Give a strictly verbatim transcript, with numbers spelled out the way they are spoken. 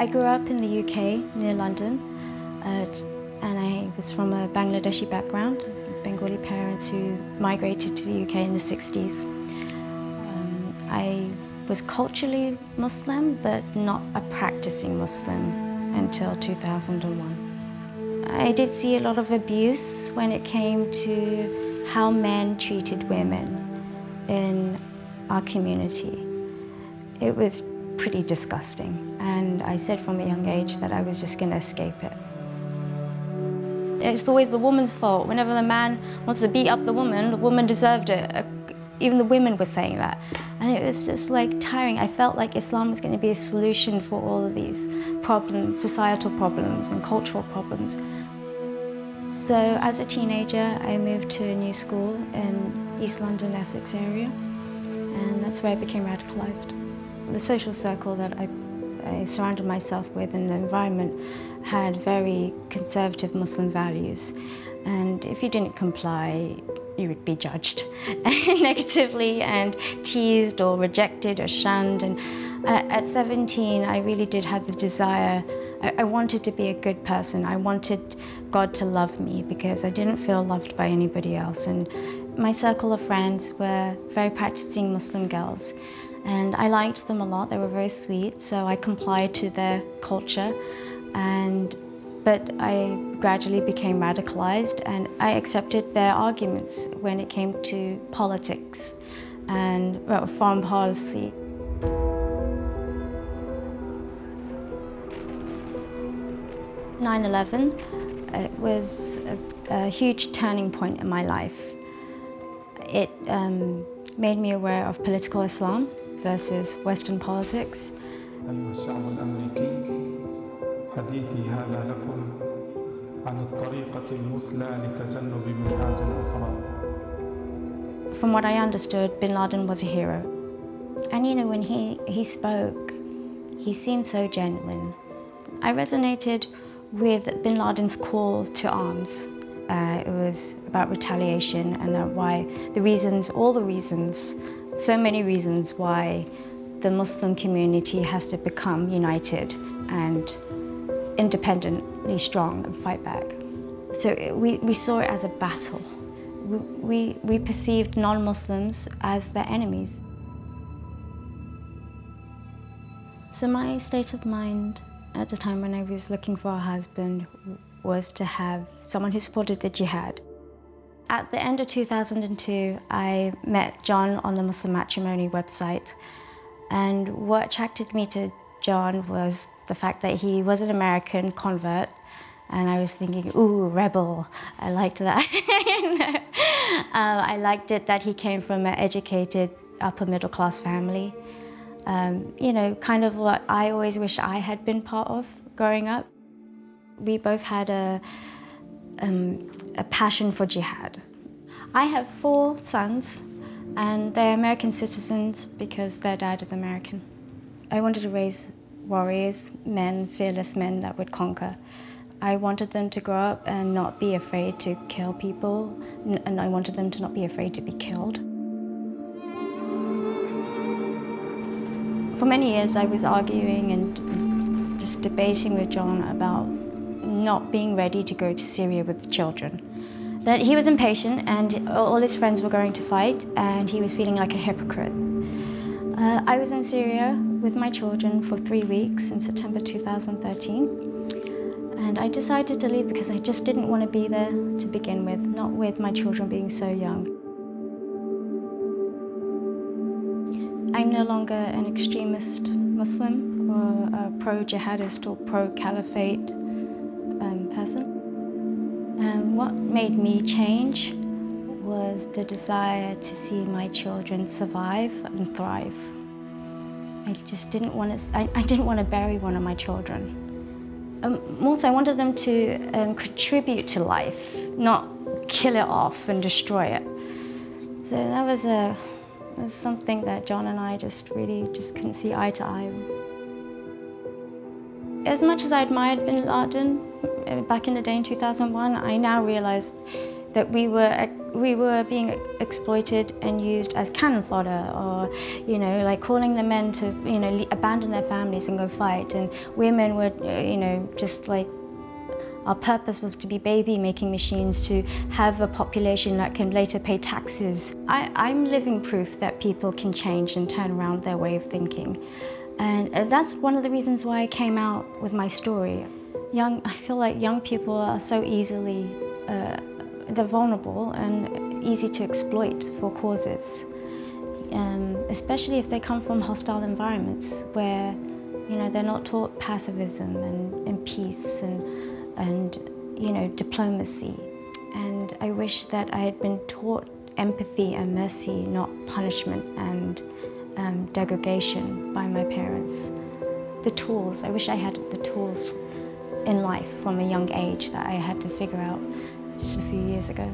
I grew up in the U K, near London, uh, and I was from a Bangladeshi background, Bengali parents who migrated to the U K in the sixties. Um, I was culturally Muslim, but not a practicing Muslim until two thousand one. I did see a lot of abuse when it came to how men treated women in our community. It was pretty disgusting, and I said from a young age that I was just going to escape it. It's always the woman's fault. Whenever the man wants to beat up the woman, the woman deserved it. Even the women were saying that. And it was just like tiring. I felt like Islam was going to be a solution for all of these problems, societal problems and cultural problems. So as a teenager, I moved to a new school in East London, Essex area. And that's where I became radicalized. The social circle that I I surrounded myself with in the environment had very conservative Muslim values, and if you didn't comply you would be judged negatively and teased or rejected or shunned. And at seventeen I really did have the desire, I wanted to be a good person, I wanted God to love me because I didn't feel loved by anybody else. And my circle of friends were very practicing Muslim girls, and I liked them a lot. They were very sweet, so I complied to their culture. And, but I gradually became radicalized, and I accepted their arguments when it came to politics and well, foreign policy. nine eleven was a, a huge turning point in my life. It um, made me aware of political Islam versus Western politics. From what I understood, Bin Laden was a hero. And you know, when he, he spoke, he seemed so genuine. I resonated with Bin Laden's call to arms. Uh, it was about retaliation and uh, why the reasons, all the reasons, so many reasons why the Muslim community has to become united and independently strong and fight back. So it, we, we saw it as a battle. We, we, we perceived non-Muslims as their enemies. So my state of mind at the time when I was looking for a husband was to have someone who supported the jihad. At the end of two thousand two, I met John on the Muslim Matrimony website, and what attracted me to John was the fact that he was an American convert, and I was thinking, ooh, rebel. I liked that. You know? um, I liked it that he came from an educated, upper middle class family. Um, you know, kind of what I always wish I had been part of growing up. We both had a, um, a passion for jihad. I have four sons, and they're American citizens because their dad is American. I wanted to raise warriors, men, fearless men that would conquer. I wanted them to grow up and not be afraid to kill people, and I wanted them to not be afraid to be killed. For many years, I was arguing and just debating with John about not being ready to go to Syria with children. That he was impatient and all his friends were going to fight, and he was feeling like a hypocrite. Uh, I was in Syria with my children for three weeks in September two thousand thirteen, and I decided to leave because I just didn't want to be there to begin with, not with my children being so young. I'm no longer an extremist Muslim or a pro-jihadist or pro-caliphate Um, person. Um, what made me change was the desire to see my children survive and thrive. I just didn't want to, I, I didn't want to bury one of my children. Um, also, I wanted them to um, contribute to life, not kill it off and destroy it. So that was, a, that was something that John and I just really just couldn't see eye to eye. As much as I admired Bin Laden back in the day in two thousand one, I now realized that we were we were being exploited and used as cannon fodder, or, you know, like calling the men to, you know, abandon their families and go fight. And women were, you know, just like, our purpose was to be baby-making machines, to have a population that can later pay taxes. I, I'm living proof that people can change and turn around their way of thinking. And that's one of the reasons why I came out with my story. Young, I feel like young people are so easily, uh, they're vulnerable and easy to exploit for causes, um, especially if they come from hostile environments where, you know, they're not taught pacifism and, and peace and. and, you know, diplomacy. And I wish that I had been taught empathy and mercy, not punishment and um, degradation by my parents. The tools, I wish I had the tools in life from a young age that I had to figure out just a few years ago.